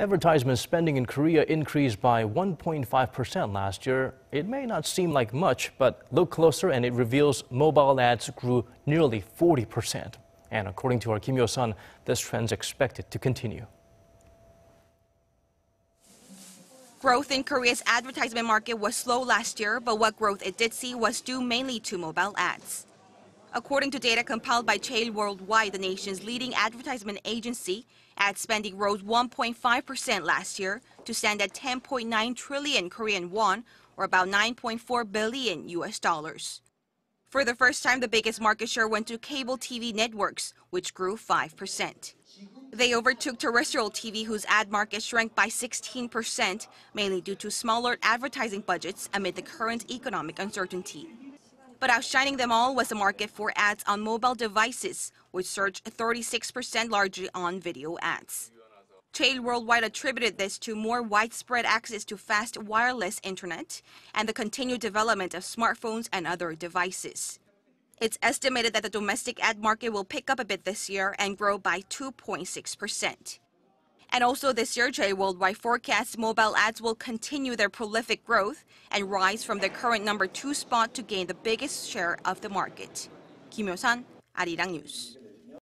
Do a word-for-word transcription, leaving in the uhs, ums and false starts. Advertisement spending in Korea increased by one point five percent last year. It may not seem like much, but look closer and it reveals mobile ads grew nearly forty percent. And according to our Kim Hyo-sun, this trend is expected to continue. Growth in Korea's advertisement market was slow last year, but what growth it did see was due mainly to mobile ads. According to data compiled by Cheil Worldwide, the nation's leading advertisement agency, ad spending rose one point five percent last year to stand at ten point nine trillion Korean won, or about nine point four billion U S dollars. For the first time, the biggest market share went to cable T V networks, which grew five percent. They overtook terrestrial T V, whose ad market shrank by sixteen percent, mainly due to smaller advertising budgets amid the current economic uncertainty. But outshining them all was the market for ads on mobile devices, which surged thirty-six percent, largely on video ads. Cheil Worldwide attributed this to more widespread access to fast wireless internet and the continued development of smartphones and other devices. It's estimated that the domestic ad market will pick up a bit this year and grow by two point six percent. And also this year, Cheil Worldwide forecasts mobile ads will continue their prolific growth and rise from their current number two spot to gain the biggest share of the market. Kim Hyo-sun, Arirang News.